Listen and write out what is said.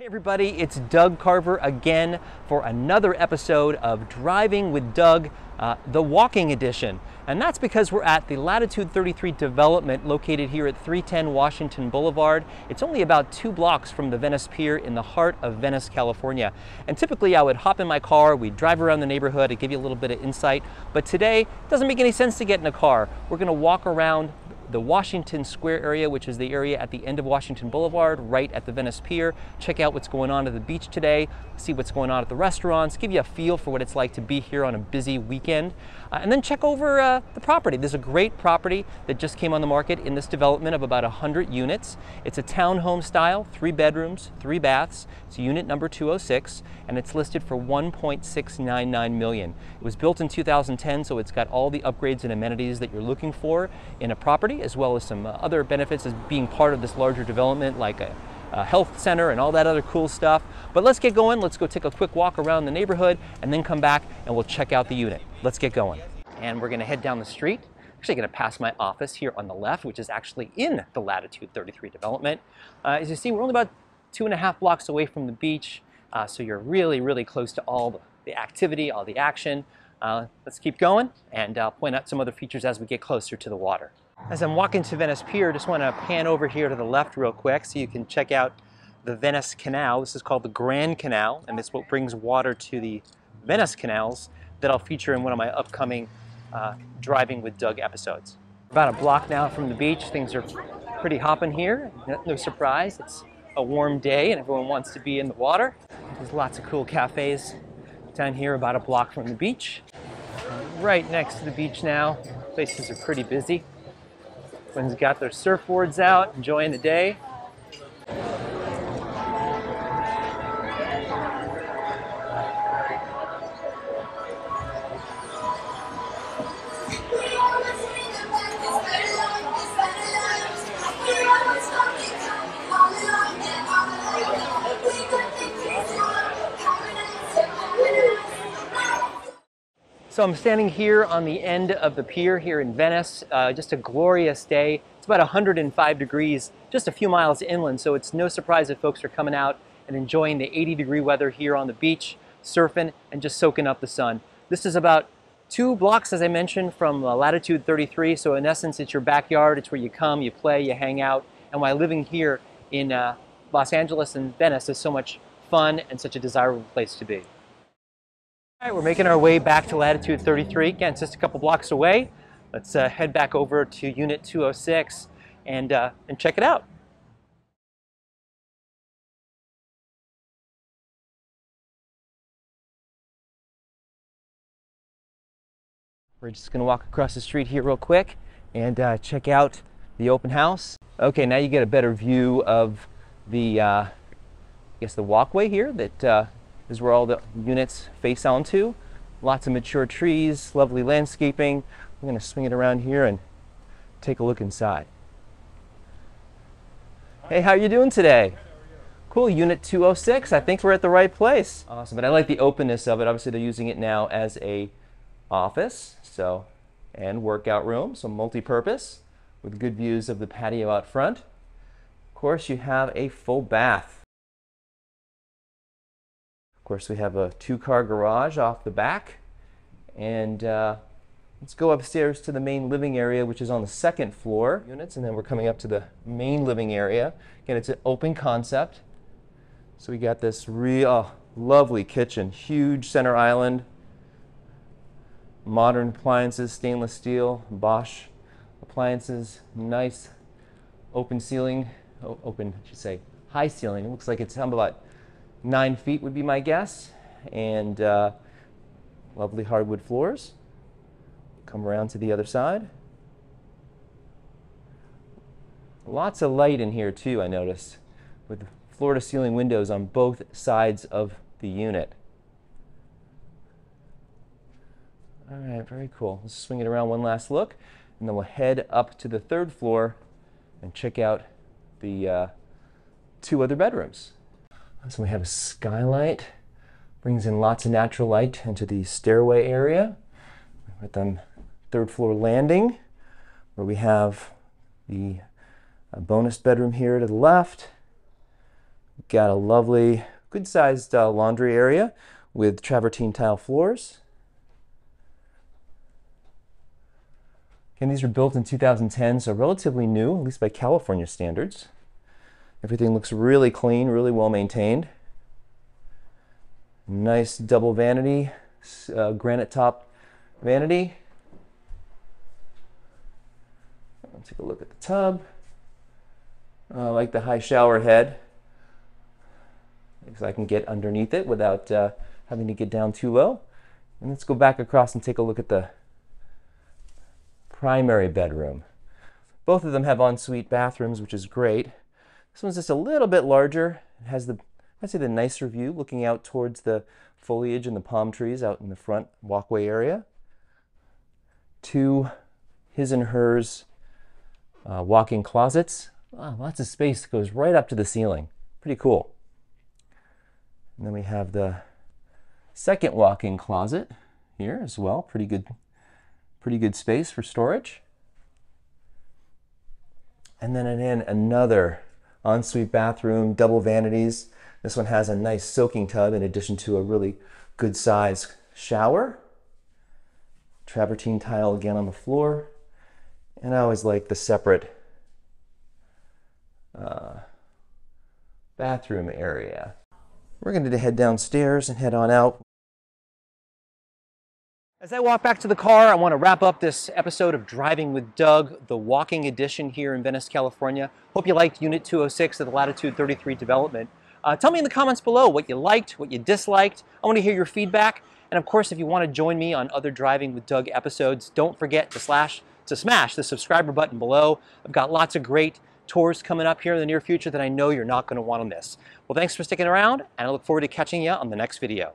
Hey everybody, it's Doug Carver again for another episode of Driving with Doug, the walking edition. And that's because we're at the Latitude 33 development located here at 310 Washington Boulevard. It's only about 2 blocks from the Venice Pier in the heart of Venice, California. And typically I would hop in my car, we'd drive around the neighborhood, it'd give you a little bit of insight. But today, it doesn't make any sense to get in a car. We're gonna walk around the Washington Square area, which is the area at the end of Washington Boulevard, right at the Venice Pier. Check out what's going on at the beach today, see what's going on at the restaurants, give you a feel for what it's like to be here on a busy weekend. And then check over the property. There's a great property that just came on the market in this development of about 100 units. It's a townhome style, 3 bedrooms, 3 baths. It's unit number 206, and it's listed for $1.699 million. It was built in 2010, so it's got all the upgrades and amenities that you're looking for in a property, as well as some other benefits as being part of this larger development, like a health center and all that other cool stuff. But let's get going. Let's go take a quick walk around the neighborhood and then come back and we'll check out the unit. Let's get going. And we're gonna head down the street. Actually gonna pass my office here on the left, which is actually in the Latitude 33 development. As you see, we're only about 2.5 blocks away from the beach. So you're really, really close to all the activity, all the action. Let's keep going and I'll point out some other features as we get closer to the water. As I'm walking to Venice Pier, just want to pan over here to the left real quick so you can check out the Venice Canal. This is called the Grand Canal, and it's what brings water to the Venice Canals that I'll feature in one of my upcoming Driving with Doug episodes. About 1 block now from the beach. Things are pretty hopping here. No surprise, it's a warm day and everyone wants to be in the water. There's lots of cool cafes down here about 1 block from the beach. Right next to the beach now, places are pretty busy. Everyone's got their surfboards out, enjoying the day. So I'm standing here on the end of the pier here in Venice, just a glorious day. It's about 105 degrees, just a few miles inland, so it's no surprise that folks are coming out and enjoying the 80-degree weather here on the beach, surfing and just soaking up the sun. This is about 2 blocks, as I mentioned, from Latitude 33, so in essence, it's your backyard. It's where you come, you play, you hang out, and why living here in Los Angeles and Venice is so much fun and such a desirable place to be. All right, we're making our way back to Latitude 33. Again, it's just a couple blocks away. Let's head back over to Unit 206 and check it out. We're just gonna walk across the street here real quick and check out the open house. Okay, now you get a better view of the, I guess the walkway here that is where all the units face onto. Lots of mature trees, lovely landscaping. I'm gonna swing it around here and take a look inside. Hey, how are you doing today? Cool, Unit 206. I think we're at the right place. Awesome, but I like the openness of it. Obviously, they're using it now as a office, so, and workout room, so multi-purpose, with good views of the patio out front. Of course, you have a full bath. Of course, we have a 2-car garage off the back, and let's go upstairs to the main living area, which is on the 2nd floor units, and then we're coming up to the main living area. Again, it's an open concept, so we got this real lovely kitchen, huge center island, modern appliances, stainless steel, Bosch appliances, nice open ceiling, I should say high ceiling. It looks like it's about 9 feet would be my guess, and lovely hardwood floors. Come around to the other side. Lots of light in here too, I noticed, with floor-to-ceiling windows on both sides of the unit. All right, very cool. Let's swing it around one last look, and then we'll head up to the 3rd floor and check out the 2 other bedrooms. So we have a skylight, brings in lots of natural light into the stairway area. We're at the 3rd floor landing, where we have the bonus bedroom here to the left. Got a lovely, good-sized laundry area with travertine tile floors. And these were built in 2010, so relatively new, at least by California standards. Everything looks really clean, really well maintained. Nice double vanity, granite top vanity. I'll take a look at the tub. I like the high shower head because I can get underneath it without having to get down too low. And let's go back across and take a look at the primary bedroom. Both of them have ensuite bathrooms, which is great. This one's just a little bit larger. It has the, I'd say, the nicer view looking out towards the foliage and the palm trees out in the front walkway area. Two his and hers walk-in closets. Wow, lots of space that goes right up to the ceiling. Pretty cool. And then we have the second walk-in closet here as well. Pretty good space for storage. And then again, another ensuite bathroom, double vanities. This one has a nice soaking tub in addition to a really good sized shower. Travertine tile again on the floor. And I always like the separate bathroom area. We're going to head downstairs and head on out. As I walk back to the car, I want to wrap up this episode of Driving with Doug, the walking edition here in Venice, California. Hope you liked Unit 206 of the Latitude 33 development. Tell me in the comments below what you liked, what you disliked. I want to hear your feedback. And of course, if you want to join me on other Driving with Doug episodes, don't forget to smash the subscriber button below. I've got lots of great tours coming up here in the near future that I know you're not going to want to miss. Well, thanks for sticking around, and I look forward to catching you on the next video.